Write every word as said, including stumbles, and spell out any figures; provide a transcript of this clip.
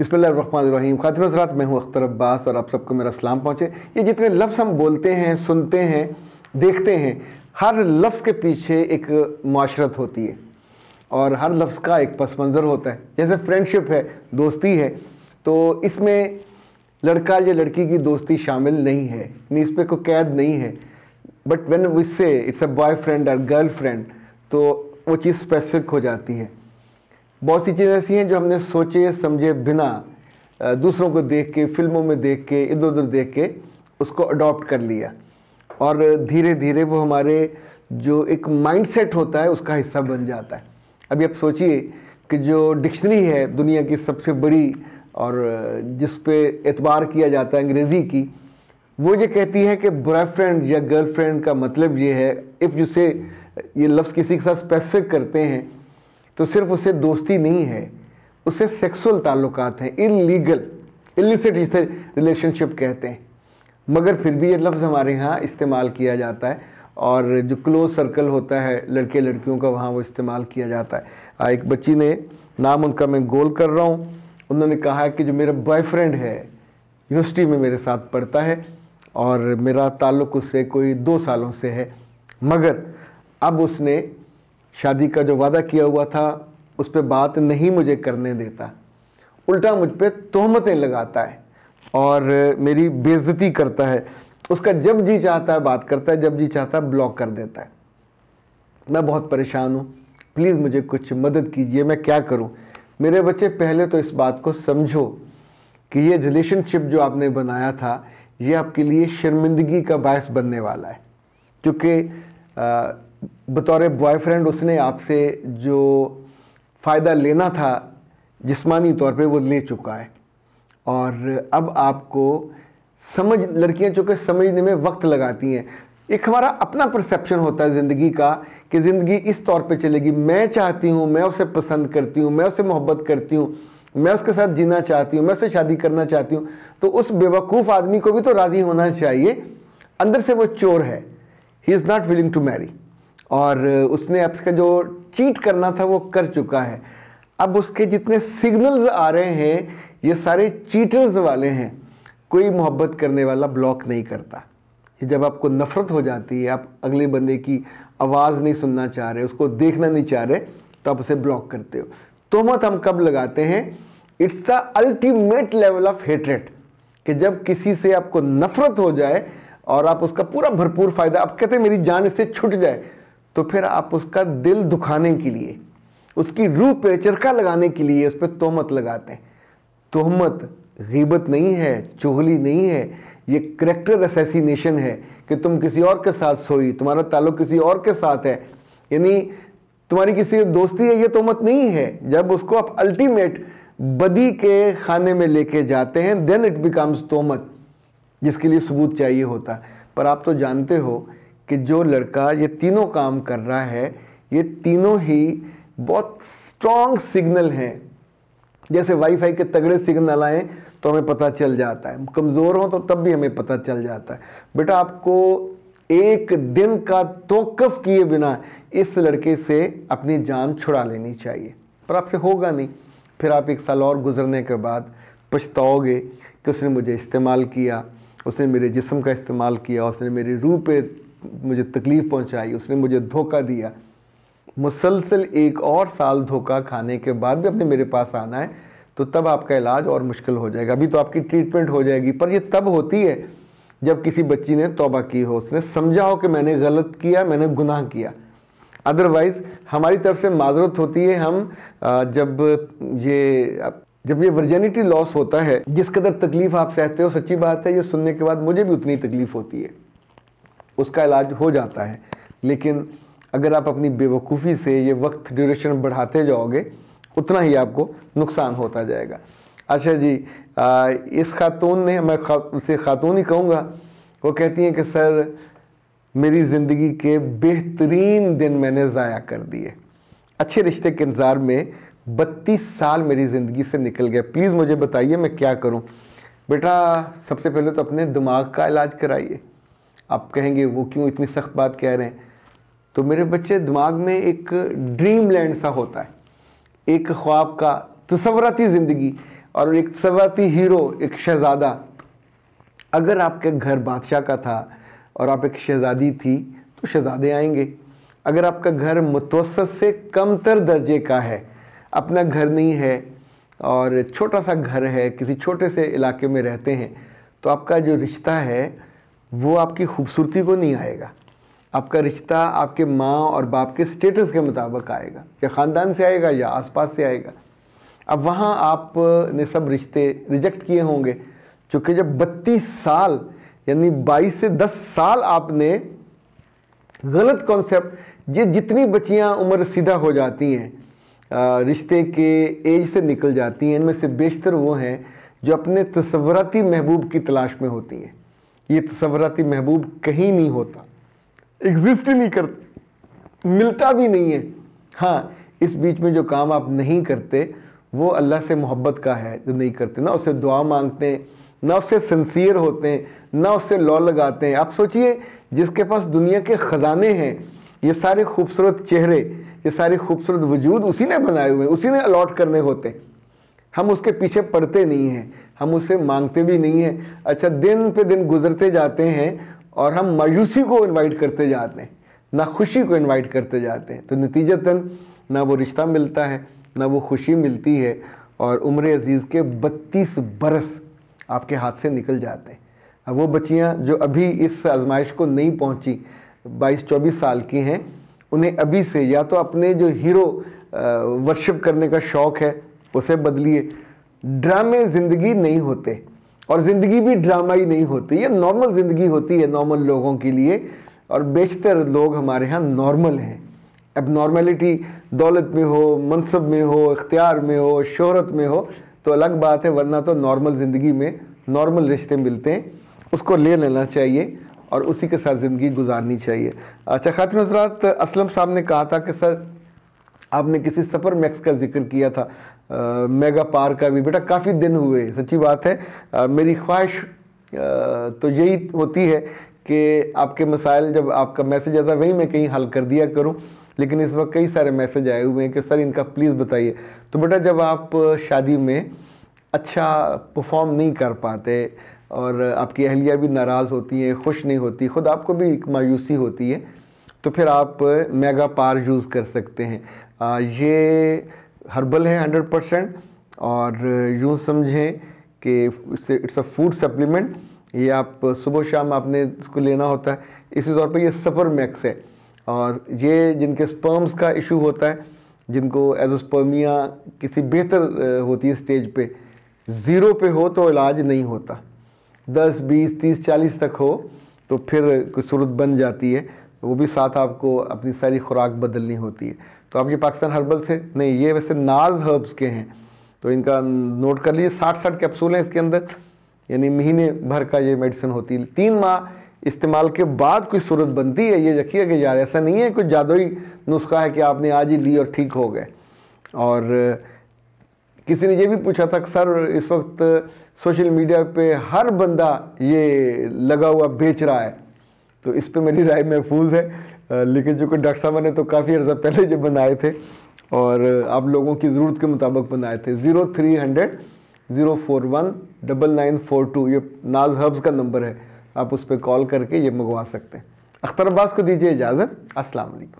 बिस्मिल्लाहिर्रहमानिर्रहीम। खातिन हज़रात, मैं हूँ अख्तर अब्बास और आप सबको मेरा सलाम पहुँचे। ये जितने लफ्ज़ हम बोलते हैं, सुनते हैं, देखते हैं, हर लफ्ज़ के पीछे एक मुआशरत होती है और हर लफ्ज़ का एक पस मंज़र होता है। जैसे फ्रेंडशिप है, दोस्ती है, तो इसमें लड़का या लड़की की दोस्ती शामिल नहीं है, यानी इस पर कोई कैद नहीं है। But when we say it's a boyfriend और गर्ल फ्रेंड, तो वो चीज़ स्पेसिफिक हो जाती है। बहुत सी चीज़ें ऐसी हैं जो हमने सोचे समझे बिना दूसरों को देख के, फिल्मों में देख के, इधर उधर देख के उसको अडॉप्ट कर लिया और धीरे धीरे वो हमारे जो एक माइंडसेट होता है उसका हिस्सा बन जाता है। अभी आप सोचिए कि जो डिक्शनरी है दुनिया की सबसे बड़ी और जिस पे एतबार किया जाता है अंग्रेज़ी की, वो ये कहती है कि बॉयफ्रेंड या गर्लफ्रेंड का मतलब ये है, इफ़ यू से ये लफ्ज़ किसी के साथ स्पेसिफिक करते हैं तो सिर्फ उससे दोस्ती नहीं है, उससे सेक्सुअल ताल्लुकात हैं, इलीगल इलिसिट जिसे रिलेशनशिप कहते हैं। मगर फिर भी ये लफ्ज़ हमारे यहाँ इस्तेमाल किया जाता है और जो क्लोज सर्कल होता है लड़के लड़कियों का, वहाँ वो इस्तेमाल किया जाता है। एक बच्ची ने, नाम उनका मैं गोल कर रहा हूँ, उन्होंने कहा कि जो मेरा बॉयफ्रेंड है यूनिवर्सिटी में मेरे साथ पढ़ता है और मेरा ताल्लुक़ उससे कोई दो सालों से है, मगर अब उसने शादी का जो वादा किया हुआ था उस पर बात नहीं मुझे करने देता, उल्टा मुझ पर तोहमतें लगाता है और मेरी बेइज्जती करता है। उसका जब जी चाहता है बात करता है, जब जी चाहता है ब्लॉक कर देता है। मैं बहुत परेशान हूँ, प्लीज़ मुझे कुछ मदद कीजिए, मैं क्या करूँ। मेरे बच्चे, पहले तो इस बात को समझो कि ये रिलेशनशिप जो आपने बनाया था ये आपके लिए शर्मिंदगी का बायस बनने वाला है, क्योंकि बतौर बॉयफ्रेंड उसने आपसे जो फ़ायदा लेना था जिस्मानी तौर पे वो ले चुका है और अब आपको समझ, लड़कियां चूँकि समझने में वक्त लगाती हैं। एक हमारा अपना परसेप्शन होता है ज़िंदगी का कि ज़िंदगी इस तौर पे चलेगी, मैं चाहती हूँ, मैं उसे पसंद करती हूँ, मैं उसे मोहब्बत करती हूँ, मैं उसके साथ जीना चाहती हूँ, मैं उससे शादी करना चाहती हूँ। तो उस बेवकूफ़ आदमी को भी तो राज़ी होना चाहिए, अंदर से वो चोर है, he is not willing to marry और उसने आपका जो चीट करना था वो कर चुका है। अब उसके जितने सिग्नल्स आ रहे हैं ये सारे चीटर्स वाले हैं। कोई मोहब्बत करने वाला ब्लॉक नहीं करता। जब आपको नफ़रत हो जाती है, आप अगले बंदे की आवाज़ नहीं सुनना चाह रहे, उसको देखना नहीं चाह रहे, तो आप उसे ब्लॉक करते हो। तोहमत हम कब लगाते हैं? It's the ultimate level of hatred, कि जब किसी से आपको नफ़रत हो जाए और आप उसका पूरा भरपूर फ़ायदा, आप कहते हैं मेरी जान इससे छूट जाए, तो फिर आप उसका दिल दुखाने के लिए, उसकी रूह पे चरखा लगाने के लिए उस पर तोहमत लगाते हैं। तोहमत गीबत नहीं है, चुगली नहीं है, ये करेक्टर असैसिनेशन है कि तुम किसी और के साथ सोई, तुम्हारा ताल्लुक किसी और के साथ है, यानी तुम्हारी किसी दोस्ती है, ये तोहमत नहीं है। जब उसको आप अल्टीमेट बदी के खाने में लेके जाते हैं, देन इट बिकम्स तोहमत, जिसके लिए सबूत चाहिए होता। पर आप तो जानते हो कि जो लड़का ये तीनों काम कर रहा है, ये तीनों ही बहुत स्ट्रॉन्ग सिग्नल हैं। जैसे वाईफाई के तगड़े सिग्नल आएँ तो हमें पता चल जाता है, कमज़ोर हो तो तब भी हमें पता चल जाता है। बेटा, आपको एक दिन का तौक़ुफ़ किए बिना इस लड़के से अपनी जान छुड़ा लेनी चाहिए, पर आपसे होगा नहीं। फिर आप एक साल और गुजरने के बाद पछताओगे कि उसने मुझे इस्तेमाल किया, उसने मेरे जिस्म का इस्तेमाल किया, उसने मेरी रूह पे मुझे तकलीफ़ पहुंचाई, उसने मुझे धोखा दिया। मुसलसल एक और साल धोखा खाने के बाद भी अपने मेरे पास आना है, तो तब आपका इलाज और मुश्किल हो जाएगा। अभी तो आपकी ट्रीटमेंट हो जाएगी, पर यह तब होती है जब किसी बच्ची ने तौबा की हो, उसने समझा हो कि मैंने गलत किया, मैंने गुनाह किया। अदरवाइज़ हमारी तरफ से माजरत होती है। हम जब ये जब ये वर्जिनिटी लॉस होता है, जिस कदर तकलीफ़ आप सहते हो, सच्ची बात है ये सुनने के बाद मुझे भी उतनी तकलीफ़ होती है, उसका इलाज हो जाता है। लेकिन अगर आप अपनी बेवकूफ़ी से ये वक्त ड्यूरेशन बढ़ाते जाओगे, उतना ही आपको नुकसान होता जाएगा। अच्छा जी, आ, इस खातून ने, मैं खा, उसे खातून ही कहूँगा, वो कहती हैं कि सर मेरी ज़िंदगी के बेहतरीन दिन मैंने ज़ाया कर दिए, अच्छे रिश्ते के इंतज़ार में बत्तीस साल मेरी ज़िंदगी से निकल गया, प्लीज़ मुझे बताइए मैं क्या करूँ। बेटा, सबसे पहले तो अपने दिमाग का इलाज कराइए। आप कहेंगे वो क्यों इतनी सख्त बात कह रहे हैं? तो मेरे बच्चे, दिमाग में एक ड्रीम लैंड सा होता है, एक ख्वाब का तस्वुराती ज़िंदगी, और एक सवाती हीरो, एक शहज़ादा। अगर आपके घर बादशाह का था और आप एक शहज़ादी थी तो शहज़ादे आएंगे। अगर आपका घर मुतवसत से कमतर दर्जे का है, अपना घर नहीं है और छोटा सा घर है, किसी छोटे से इलाके में रहते हैं, तो आपका जो रिश्ता है वो आपकी खूबसूरती को नहीं आएगा। आपका रिश्ता आपके माँ और बाप के स्टेटस के मुताबिक आएगा, या ख़ानदान से आएगा या आसपास से आएगा। अब वहाँ आपने सब रिश्ते रिजेक्ट किए होंगे, क्योंकि जब बत्तीस साल यानी बाईस से दस साल आपने गलत कॉन्सेप्ट, ये जितनी बच्चियाँ उम्र सीधा हो जाती हैं, रिश्ते के एज से निकल जाती हैं, इनमें से बेशतर वो हैं जो अपने तसव्वुराती महबूब की तलाश में होती हैं। ये तसव्वुराती महबूब कहीं नहीं होता, एग्जिस्ट ही नहीं करता, मिलता भी नहीं है। हाँ, इस बीच में जो काम आप नहीं करते वो अल्लाह से मोहब्बत का है। जो नहीं करते, ना उससे दुआ मांगते हैं, ना उससे सिंसियर होते हैं, ना उससे लौ लगाते हैं। आप सोचिए, जिसके पास दुनिया के ख़जाने हैं, ये सारे खूबसूरत चेहरे, ये सारे खूबसूरत वजूद उसी ने बनाए हुए हैं, उसी ने अलॉट करने होते हैं। हम उसके पीछे पड़ते नहीं हैं, हम उसे मांगते भी नहीं हैं। अच्छा, दिन पे दिन गुजरते जाते हैं और हम मायूसी को इनवाइट करते जाते हैं, ना खुशी को इनवाइट करते जाते हैं। तो नतीजतन ना वो रिश्ता मिलता है, ना वो खुशी मिलती है, और उम्र अजीज़ के बत्तीस बरस आपके हाथ से निकल जाते हैं। अब वो बच्चियाँ जो अभी इस आजमाइश को नहीं पहुँची, बाईस चौबीस साल की हैं, उन्हें अभी से या तो अपने जो हीरो वर्शिप करने का शौक़ है उसे बदलिए। ड्रामे ज़िंदगी नहीं होते, और ज़िंदगी भी ड्रामा ही नहीं होती। ये नॉर्मल ज़िंदगी होती है नॉर्मल लोगों के लिए, और बेशतर लोग हमारे यहाँ नॉर्मल हैं। अब नॉर्मेलिटी दौलत में हो, मनसब में हो, इख्तियार में हो, शोहरत में हो तो अलग बात है, वरना तो नॉर्मल ज़िंदगी में नॉर्मल रिश्ते मिलते हैं, उसको ले लेना चाहिए और उसी के साथ ज़िंदगी गुजारनी चाहिए। अच्छा, खातिन हज़रात, असलम साहब ने कहा था कि सर आपने किसी सफ़र मैक्स का जिक्र किया था, आ, मेगा पार का भी। बेटा, काफ़ी दिन हुए, सच्ची बात है। आ, मेरी ख्वाहिश तो यही होती है कि आपके मसाइल, जब आपका मैसेज आता है वही मैं कहीं हल कर दिया करूं, लेकिन इस वक्त कई सारे मैसेज आए हुए हैं कि सर इनका प्लीज़ बताइए। तो बेटा, जब आप शादी में अच्छा परफॉर्म नहीं कर पाते और आपकी अहलिया भी नाराज़ होती है, खुश नहीं होती, खुद आपको भी एक मायूसी होती है, तो फिर आप मेगा पार यूज़ कर सकते हैं। आ, ये हर्बल है हंड्रेड परसेंट, और यूँ समझें कि इट्स अ फूड सप्लीमेंट। ये आप सुबह शाम आपने इसको लेना होता है। इसी तौर पे ये सफ़र मैक्स है, और ये जिनके स्पर्म्स का इशू होता है, जिनको एजोस्पर्मिया किसी बेहतर होती है स्टेज पे, ज़ीरो पे हो तो इलाज नहीं होता, दस बीस तीस चालीस तक हो तो फिर कोई सूरत बन जाती है, वो भी साथ आपको अपनी सारी खुराक बदलनी होती है। तो आप ये पाकिस्तान हर्बल से नहीं, ये वैसे नाज हर्ब्स के हैं, तो इनका नोट कर लीजिए। साठ साठ कैप्सूल हैं इसके अंदर, यानी महीने भर का ये मेडिसिन होती है। तीन माह इस्तेमाल के बाद कोई सूरत बनती है, ये रखिएगा याद। ऐसा नहीं है कोई जादुई नुस्खा है कि आपने आज ही ली और ठीक हो गए। और किसी ने ये भी पूछा था कि सर इस वक्त सोशल मीडिया पे हर बंदा ये लगा हुआ बेच रहा है, तो इस पर मेरी राय महफूज है, लेकिन जो कि डॉक्टर साहब ने तो काफ़ी अर्सा पहले जो बनाए थे और आप लोगों की ज़रूरत के मुताबिक बनाए थे। Zero three hundred zero four one double nine four two, ये नाज हर्ब्स का नंबर है, आप उस पर कॉल करके ये मंगवा सकते हैं। अख्तर अब्बास को दीजिए इजाज़त। अस्सलाम वालेकुम।